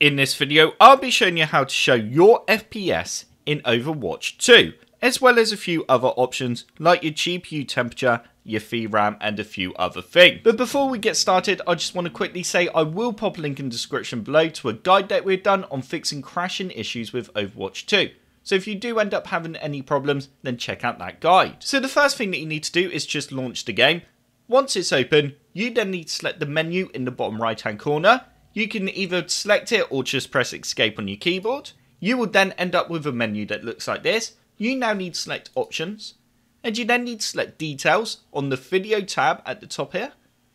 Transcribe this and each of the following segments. In this video, I'll be showing you how to show your FPS in Overwatch 2, as well as a few other options like your GPU temperature, your VRAM and a few other things. But before we get started, I just want to quickly say I will pop a link in the description below to a guide that we've done on fixing crashing issues with Overwatch 2. So if you do end up having any problems, then check out that guide. So the first thing that you need to do is just launch the game. Once it's open, you then need to select the menu in the bottom right hand corner. You can either select it or just press escape on your keyboard. You will then end up with a menu that looks like this. You now need to select options, and you then need to select details on the video tab at the top here.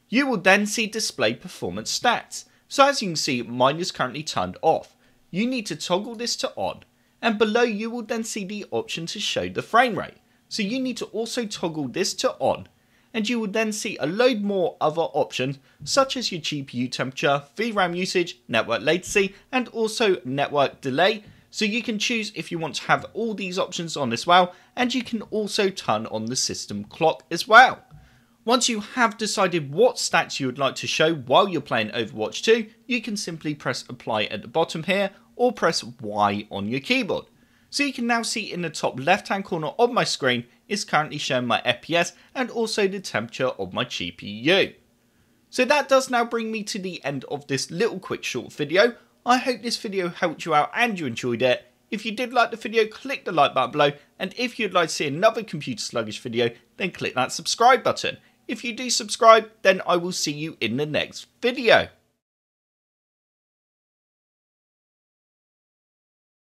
You will then see display performance stats. So as you can see, mine is currently turned off. You need to toggle this to on, and below you will then see the option to show the frame rate. So you need to also toggle this to on. And you will then see a load more other options such as your GPU temperature, VRAM usage, network latency and also network delay. So you can choose if you want to have all these options on as well, and you can also turn on the system clock as well. Once you have decided what stats you would like to show while you're playing Overwatch 2, you can simply press apply at the bottom here or press Y on your keyboard. So you can now see in the top left hand corner of my screen is currently showing my FPS and also the temperature of my GPU. So that does now bring me to the end of this little quick short video. I hope this video helped you out and you enjoyed it. If you did like the video, click the like button below, and if you'd like to see another computer sluggish video, then click that subscribe button. If you do subscribe, then I will see you in the next video.